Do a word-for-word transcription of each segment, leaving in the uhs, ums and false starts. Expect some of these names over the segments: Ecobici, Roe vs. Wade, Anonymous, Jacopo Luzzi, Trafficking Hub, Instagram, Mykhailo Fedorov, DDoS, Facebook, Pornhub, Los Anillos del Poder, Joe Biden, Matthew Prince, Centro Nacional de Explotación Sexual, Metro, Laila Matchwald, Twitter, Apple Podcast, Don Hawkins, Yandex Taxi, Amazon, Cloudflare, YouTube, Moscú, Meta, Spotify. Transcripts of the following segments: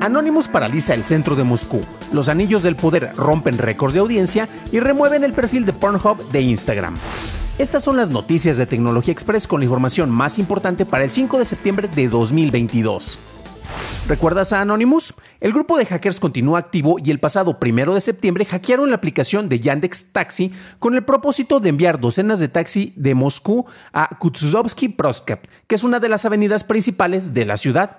Anonymous paraliza el centro de Moscú, Los Anillos del Poder rompen récords de audiencia y remueven el perfil de Pornhub de Instagram. Estas son las noticias de Tecnología Express con la información más importante para el cinco de septiembre de dos mil veintidós. ¿Recuerdas a Anonymous? El grupo de hackers continúa activo y el pasado primero de septiembre hackearon la aplicación de Yandex Taxi con el propósito de enviar docenas de taxi de Moscú a Kutuzovsky Prospekt, que es una de las avenidas principales de la ciudad.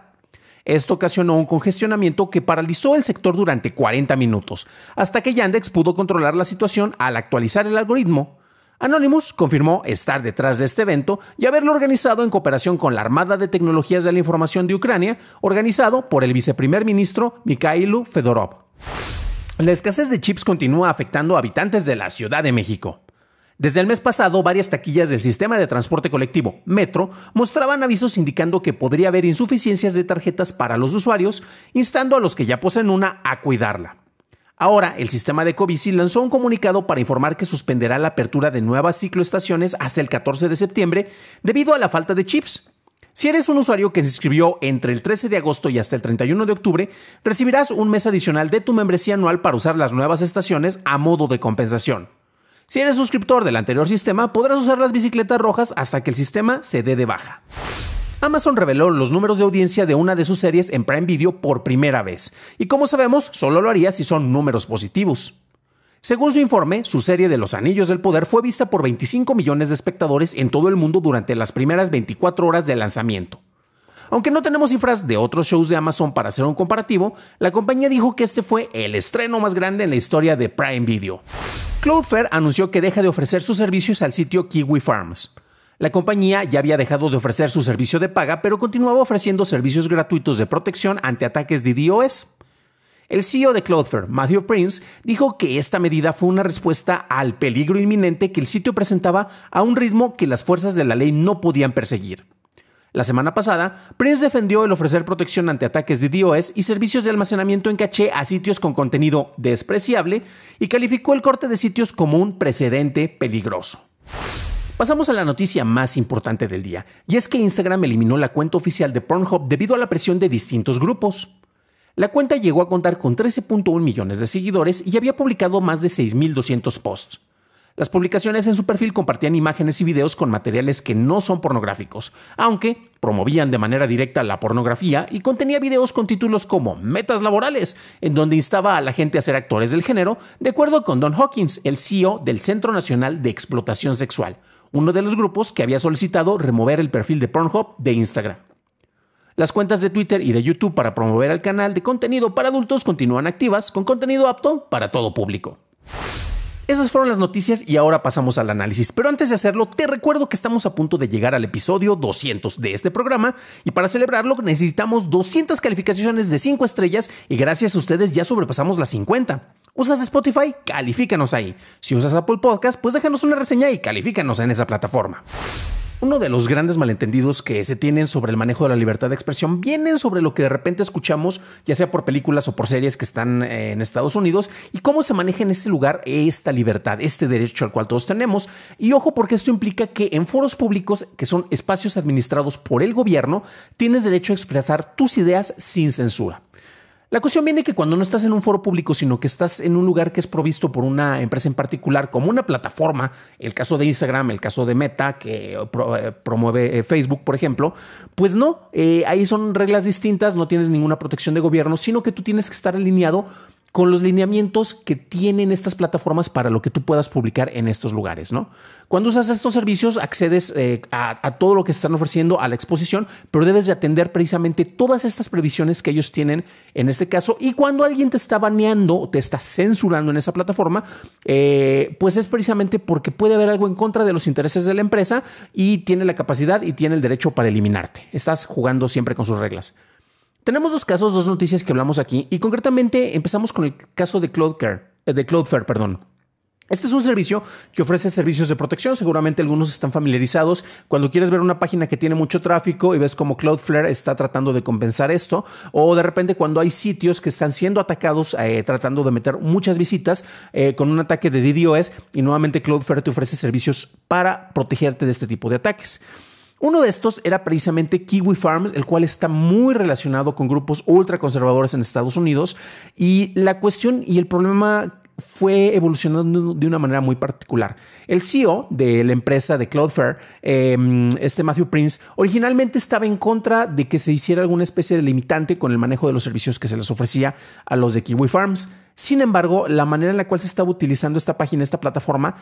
Esto ocasionó un congestionamiento que paralizó el sector durante cuarenta minutos, hasta que Yandex pudo controlar la situación al actualizar el algoritmo. Anonymous confirmó estar detrás de este evento y haberlo organizado en cooperación con la Armada de Tecnologías de la Información de Ucrania, organizado por el viceprimer ministro Mykhailo Fedorov. La escasez de chips continúa afectando a habitantes de la Ciudad de México. Desde el mes pasado, varias taquillas del sistema de transporte colectivo Metro mostraban avisos indicando que podría haber insuficiencias de tarjetas para los usuarios, instando a los que ya poseen una a cuidarla. Ahora, el sistema de Ecobici lanzó un comunicado para informar que suspenderá la apertura de nuevas cicloestaciones hasta el catorce de septiembre debido a la falta de chips. Si eres un usuario que se inscribió entre el trece de agosto y hasta el treinta y uno de octubre, recibirás un mes adicional de tu membresía anual para usar las nuevas estaciones a modo de compensación. Si eres suscriptor del anterior sistema, podrás usar las bicicletas rojas hasta que el sistema se dé de baja. Amazon reveló los números de audiencia de una de sus series en Prime Video por primera vez, y como sabemos, solo lo haría si son números positivos. Según su informe, su serie de Los Anillos del Poder fue vista por veinticinco millones de espectadores en todo el mundo durante las primeras veinticuatro horas de lanzamiento. Aunque no tenemos cifras de otros shows de Amazon para hacer un comparativo, la compañía dijo que este fue el estreno más grande en la historia de Prime Video. Cloudflare anunció que deja de ofrecer sus servicios al sitio Kiwi Farms. La compañía ya había dejado de ofrecer su servicio de paga, pero continuaba ofreciendo servicios gratuitos de protección ante ataques de D DoS. El C E O de Cloudflare, Matthew Prince, dijo que esta medida fue una respuesta al peligro inminente que el sitio presentaba a un ritmo que las fuerzas de la ley no podían perseguir. La semana pasada, Prince defendió el ofrecer protección ante ataques de D DoS y servicios de almacenamiento en caché a sitios con contenido despreciable y calificó el corte de sitios como un precedente peligroso. Pasamos a la noticia más importante del día, y es que Instagram eliminó la cuenta oficial de Pornhub debido a la presión de distintos grupos. La cuenta llegó a contar con trece punto uno millones de seguidores y había publicado más de seis mil doscientos posts. Las publicaciones en su perfil compartían imágenes y videos con materiales que no son pornográficos, aunque promovían de manera directa la pornografía y contenía videos con títulos como Metas Laborales, en donde instaba a la gente a ser actores del género, de acuerdo con Don Hawkins, el C E O del Centro Nacional de Explotación Sexual, uno de los grupos que había solicitado remover el perfil de Pornhub de Instagram. Las cuentas de Twitter y de YouTube para promover el canal de contenido para adultos continúan activas, con contenido apto para todo público. Esas fueron las noticias y ahora pasamos al análisis, pero antes de hacerlo te recuerdo que estamos a punto de llegar al episodio doscientos de este programa y para celebrarlo necesitamos doscientas calificaciones de cinco estrellas y gracias a ustedes ya sobrepasamos las cincuenta. ¿Usas Spotify? Califícanos ahí. Si usas Apple Podcast, pues déjanos una reseña y califícanos en esa plataforma. Uno de los grandes malentendidos que se tienen sobre el manejo de la libertad de expresión vienen sobre lo que de repente escuchamos, ya sea por películas o por series que están en Estados Unidos, y cómo se maneja en ese lugar esta libertad, este derecho al cual todos tenemos. Y ojo, porque esto implica que en foros públicos, que son espacios administrados por el gobierno, tienes derecho a expresar tus ideas sin censura. La cuestión viene que cuando no estás en un foro público, sino que estás en un lugar que es provisto por una empresa en particular, como una plataforma, el caso de Instagram, el caso de Meta, que promueve Facebook, por ejemplo, pues no, eh, ahí son reglas distintas, no tienes ninguna protección de gobierno, sino que tú tienes que estar alineado con los lineamientos que tienen estas plataformas para lo que tú puedas publicar en estos lugares, ¿no? Cuando usas estos servicios, accedes eh, a, a todo lo que están ofreciendo, a la exposición, pero debes de atender precisamente todas estas previsiones que ellos tienen en este caso. Y cuando alguien te está baneando o te está censurando en esa plataforma, eh, pues es precisamente porque puede haber algo en contra de los intereses de la empresa y tiene la capacidad y tiene el derecho para eliminarte. Estás jugando siempre con sus reglas. Tenemos dos casos, dos noticias que hablamos aquí y concretamente empezamos con el caso de Cloudflare, de Cloudflare, perdón. Este es un servicio que ofrece servicios de protección. Seguramente algunos están familiarizados. Cuando quieres ver una página que tiene mucho tráfico y ves cómo Cloudflare está tratando de compensar esto, o de repente cuando hay sitios que están siendo atacados eh, tratando de meter muchas visitas eh, con un ataque de D DoS y nuevamente Cloudflare te ofrece servicios para protegerte de este tipo de ataques. Uno de estos era precisamente Kiwi Farms, el cual está muy relacionado con grupos ultraconservadores en Estados Unidos, y la cuestión y el problema fue evolucionando de una manera muy particular. El C E O de la empresa de Cloudflare, eh, este Matthew Prince, originalmente estaba en contra de que se hiciera alguna especie de limitante con el manejo de los servicios que se les ofrecía a los de Kiwi Farms. Sin embargo, la manera en la cual se estaba utilizando esta página, esta plataforma,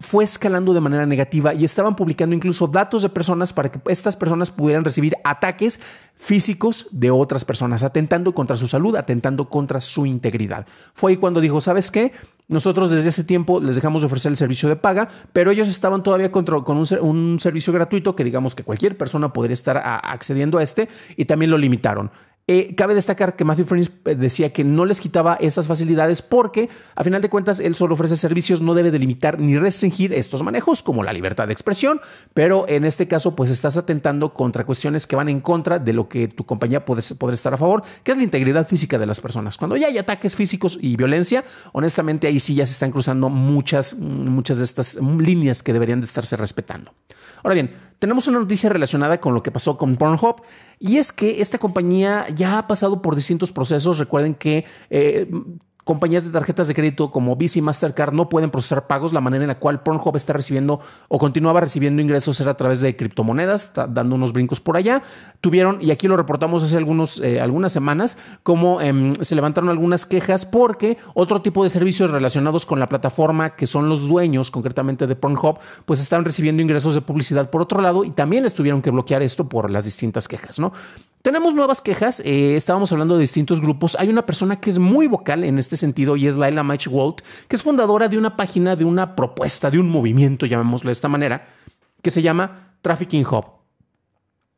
fue escalando de manera negativa y estaban publicando incluso datos de personas para que estas personas pudieran recibir ataques físicos de otras personas, atentando contra su salud, atentando contra su integridad. Fue ahí cuando dijo, ¿sabes qué? Nosotros desde ese tiempo les dejamos de ofrecer el servicio de paga, pero ellos estaban todavía con un, un servicio gratuito que digamos que cualquier persona podría estar a, accediendo a este, y también lo limitaron. Eh, cabe destacar que Matthew Prince decía que no les quitaba esas facilidades porque, a final de cuentas, él solo ofrece servicios, no debe delimitar ni restringir estos manejos, como la libertad de expresión, pero en este caso, pues estás atentando contra cuestiones que van en contra de lo que tu compañía podrá estar a favor, que es la integridad física de las personas. Cuando ya hay ataques físicos y violencia, honestamente, ahí sí ya se están cruzando muchas, muchas de estas líneas que deberían de estarse respetando. Ahora bien, tenemos una noticia relacionada con lo que pasó con Pornhub, y es que esta compañía ya ha pasado por distintos procesos. Recuerden que eh, compañías de tarjetas de crédito como Visa y Mastercard no pueden procesar pagos. La manera en la cual Pornhub está recibiendo o continuaba recibiendo ingresos era a través de criptomonedas, dando unos brincos por allá. Tuvieron, y aquí lo reportamos hace algunos, eh, algunas semanas, como eh, se levantaron algunas quejas porque otro tipo de servicios relacionados con la plataforma, que son los dueños concretamente de Pornhub, pues estaban recibiendo ingresos de publicidad por otro lado, y también les tuvieron que bloquear esto por las distintas quejas, ¿no? Tenemos nuevas quejas, eh, estábamos hablando de distintos grupos. Hay una persona que es muy vocal en este sentido y es Laila Matchwald, que es fundadora de una página, de una propuesta, de un movimiento, llamémoslo de esta manera, que se llama Trafficking Hub.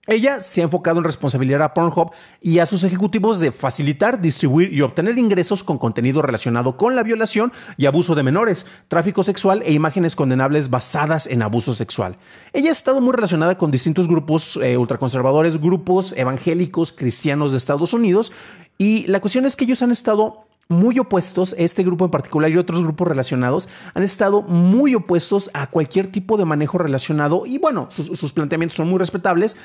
Ella se ha enfocado en responsabilizar a Pornhub y a sus ejecutivos de facilitar, distribuir y obtener ingresos con contenido relacionado con la violación y abuso de menores, tráfico sexual e imágenes condenables basadas en abuso sexual. Ella ha estado muy relacionada con distintos grupos eh, ultraconservadores, grupos evangélicos, cristianos de Estados Unidos, y la cuestión es que ellos han estado muy opuestos, este grupo en particular y otros grupos relacionados han estado muy opuestos a cualquier tipo de manejo relacionado, y bueno, sus, sus planteamientos son muy respetables.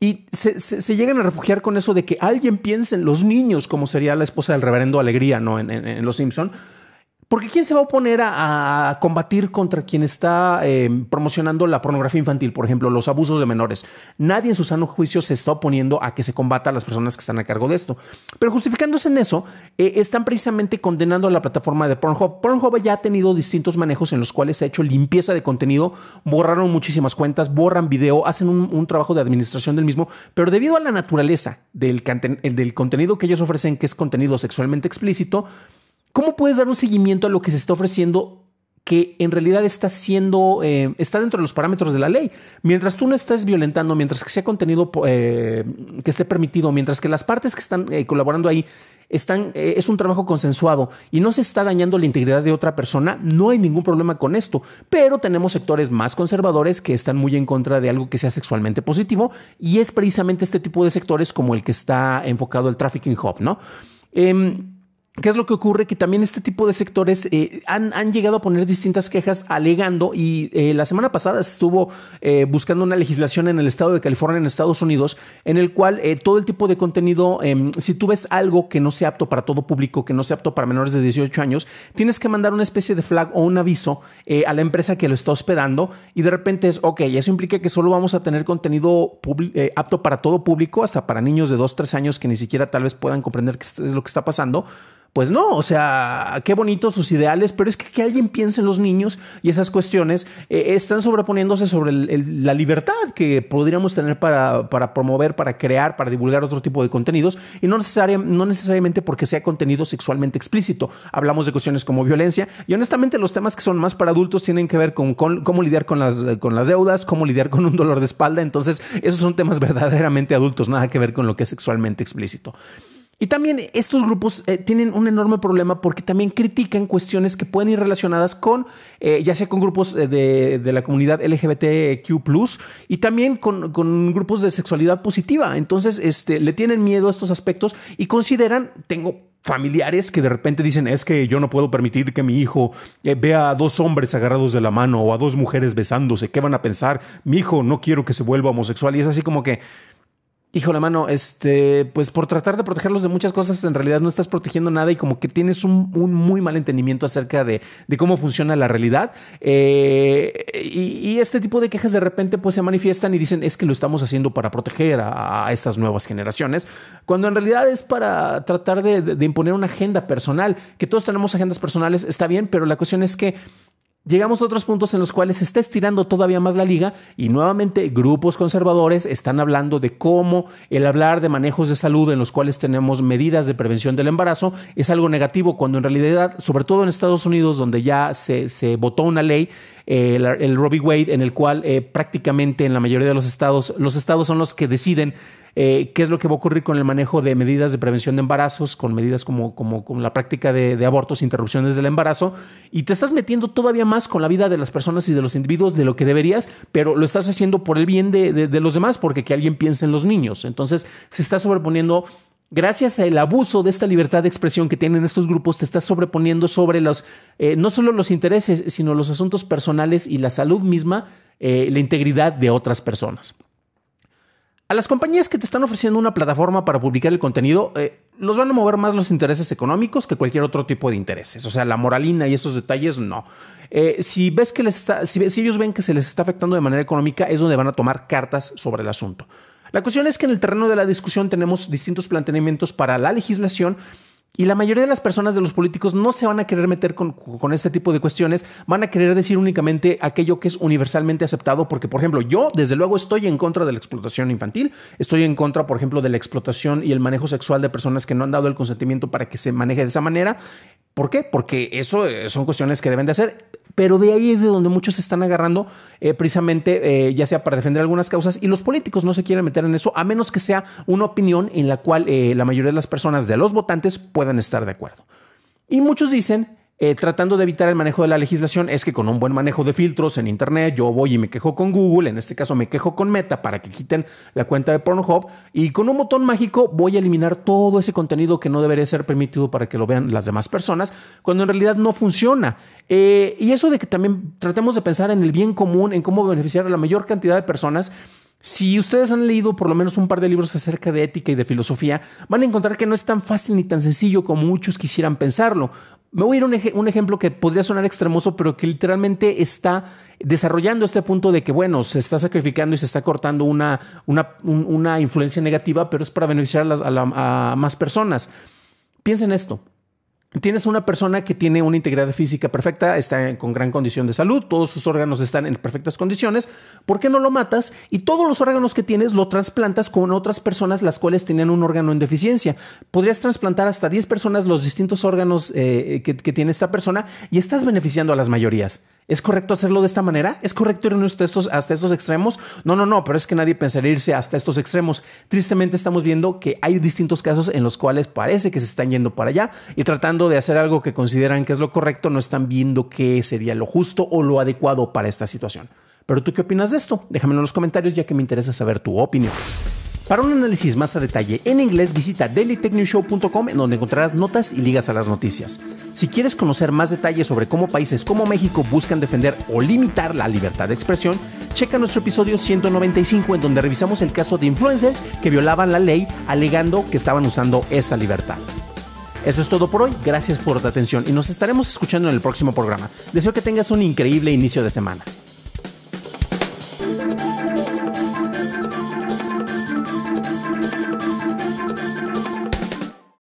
Y se, se, se llegan a refugiar con eso de que alguien piense en los niños, como sería la esposa del reverendo Alegría, ¿no? En, en, en Los Simpson. Porque ¿quién se va a oponer a, a combatir contra quien está eh, promocionando la pornografía infantil? Por ejemplo, los abusos de menores. Nadie en su sano juicio se está oponiendo a que se combata a las personas que están a cargo de esto. Pero justificándose en eso, eh, están precisamente condenando a la plataforma de Pornhub. Pornhub ya ha tenido distintos manejos en los cuales se ha hecho limpieza de contenido. Borraron muchísimas cuentas, borran video, hacen un, un trabajo de administración del mismo. Pero debido a la naturaleza del, del contenido que ellos ofrecen, que es contenido sexualmente explícito, ¿cómo puedes dar un seguimiento a lo que se está ofreciendo que en realidad está siendo, eh, está dentro de los parámetros de la ley? Mientras tú no estés violentando, mientras que sea contenido eh, que esté permitido, mientras que las partes que están eh, colaborando ahí están, eh, es un trabajo consensuado y no se está dañando la integridad de otra persona, no hay ningún problema con esto. Pero tenemos sectores más conservadores que están muy en contra de algo que sea sexualmente positivo, y es precisamente este tipo de sectores como el que está enfocado el Trafficking Hub, ¿no? Eh, ¿Qué es lo que ocurre? Que también este tipo de sectores eh, han, han llegado a poner distintas quejas alegando, y eh, la semana pasada se estuvo eh, buscando una legislación en el estado de California, en Estados Unidos, en el cual eh, todo el tipo de contenido, eh, si tú ves algo que no sea apto para todo público, que no sea apto para menores de dieciocho años, tienes que mandar una especie de flag o un aviso eh, a la empresa que lo está hospedando, y de repente es, ok, eso implica que solo vamos a tener contenido eh, apto para todo público, hasta para niños de dos, tres años que ni siquiera tal vez puedan comprender qué es lo que está pasando. Pues no, o sea, qué bonitos sus ideales, pero es que, que alguien piense en los niños y esas cuestiones eh, están sobreponiéndose sobre el, el, la libertad que podríamos tener para, para promover, para crear, para divulgar otro tipo de contenidos, y no, necesaria, no necesariamente porque sea contenido sexualmente explícito. Hablamos de cuestiones como violencia, y honestamente los temas que son más para adultos tienen que ver con, con cómo lidiar con las, con las deudas, cómo lidiar con un dolor de espalda. Entonces esos son temas verdaderamente adultos, nada que ver con lo que es sexualmente explícito. Y también estos grupos eh, tienen un enorme problema porque también critican cuestiones que pueden ir relacionadas con, eh, ya sea con grupos eh, de, de la comunidad L G B T Q plus, y también con, con grupos de sexualidad positiva. Entonces, este, le tienen miedo a estos aspectos y consideran, tengo familiares que de repente dicen, es que yo no puedo permitir que mi hijo vea a dos hombres agarrados de la mano o a dos mujeres besándose. ¿Qué van a pensar? Mi hijo, no quiero que se vuelva homosexual. Y es así como que, híjole, mano, este, pues por tratar de protegerlos de muchas cosas, en realidad no estás protegiendo nada y como que tienes un, un muy mal entendimiento acerca de, de cómo funciona la realidad. Eh, y, y este tipo de quejas de repente pues se manifiestan y dicen, es que lo estamos haciendo para proteger a, a estas nuevas generaciones, cuando en realidad es para tratar de, de, de imponer una agenda personal, que todos tenemos agendas personales, está bien, pero la cuestión es que llegamos a otros puntos en los cuales se está estirando todavía más la liga y nuevamente grupos conservadores están hablando de cómo el hablar de manejos de salud en los cuales tenemos medidas de prevención del embarazo es algo negativo, cuando en realidad, sobre todo en Estados Unidos, donde ya se, se votó una ley, eh, el, el Roe versus Wade, en el cual eh, prácticamente en la mayoría de los estados, los estados son los que deciden Eh, qué es lo que va a ocurrir con el manejo de medidas de prevención de embarazos, con medidas como, como, como la práctica de, de abortos, interrupciones del embarazo, y te estás metiendo todavía más con la vida de las personas y de los individuos de lo que deberías, pero lo estás haciendo por el bien de, de, de los demás, porque que alguien piense en los niños. Entonces se está sobreponiendo, gracias al abuso de esta libertad de expresión que tienen estos grupos, te estás sobreponiendo sobre los, eh, no solo los intereses, sino los asuntos personales y la salud misma, eh, la integridad de otras personas. A las compañías que te están ofreciendo una plataforma para publicar el contenido, eh, los van a mover más los intereses económicos que cualquier otro tipo de intereses. O sea, la moralina y esos detalles, no. Eh, si ves que les está, si, si ellos ven que se les está afectando de manera económica, es donde van a tomar cartas sobre el asunto. La cuestión es que en el terreno de la discusión tenemos distintos planteamientos para la legislación. Y la mayoría de las personas, de los políticos, no se van a querer meter con, con este tipo de cuestiones. Van a querer decir únicamente aquello que es universalmente aceptado. Porque, por ejemplo, yo desde luego estoy en contra de la explotación infantil. Estoy en contra, por ejemplo, de la explotación y el manejo sexual de personas que no han dado el consentimiento para que se maneje de esa manera. ¿Por qué? Porque eso son cuestiones que deben de hacer. Pero de ahí es de donde muchos se están agarrando, eh, precisamente, eh, ya sea para defender algunas causas, y los políticos no se quieren meter en eso, a menos que sea una opinión en la cual eh, la mayoría de las personas, de los votantes, puedan estar de acuerdo. Y muchos dicen, eh, tratando de evitar el manejo de la legislación, es que con un buen manejo de filtros en internet, yo voy y me quejo con Google, en este caso me quejo con Meta para que quiten la cuenta de Pornhub, y con un botón mágico voy a eliminar todo ese contenido que no debería ser permitido para que lo vean las demás personas, cuando en realidad no funciona. Eh, y eso de que también tratemos de pensar en el bien común, en cómo beneficiar a la mayor cantidad de personas. Si ustedes han leído por lo menos un par de libros acerca de ética y de filosofía, van a encontrar que no es tan fácil ni tan sencillo como muchos quisieran pensarlo. Me voy a ir a un, ej un ejemplo que podría sonar extremoso, pero que literalmente está desarrollando este punto de que, bueno, se está sacrificando y se está cortando una, una, un, una influencia negativa, pero es para beneficiar a, las, a, la, a más personas. Piensen esto. Tienes una persona que tiene una integridad física perfecta, está con gran condición de salud, todos sus órganos están en perfectas condiciones. ¿Por qué no lo matas? Y todos los órganos que tienes lo trasplantas con otras personas las cuales tenían un órgano en deficiencia. Podrías trasplantar hasta diez personas los distintos órganos eh, que, que tiene esta persona y estás beneficiando a las mayorías. ¿Es correcto hacerlo de esta manera? ¿Es correcto irnos hasta estos, hasta estos extremos? No, no, no, pero es que nadie pensaría irse hasta estos extremos. Tristemente estamos viendo que hay distintos casos en los cuales parece que se están yendo para allá y tratando de hacer algo que consideran que es lo correcto, no están viendo qué sería lo justo o lo adecuado para esta situación. ¿Pero tú qué opinas de esto? Déjamelo en los comentarios, ya que me interesa saber tu opinión. Para un análisis más a detalle en inglés, visita Daily Tech News Show punto com, en donde encontrarás notas y ligas a las noticias. Si quieres conocer más detalles sobre cómo países como México buscan defender o limitar la libertad de expresión, checa nuestro episodio ciento noventa y cinco, en donde revisamos el caso de influencers que violaban la ley alegando que estaban usando esa libertad. Eso es todo por hoy, gracias por tu atención y nos estaremos escuchando en el próximo programa. Deseo que tengas un increíble inicio de semana.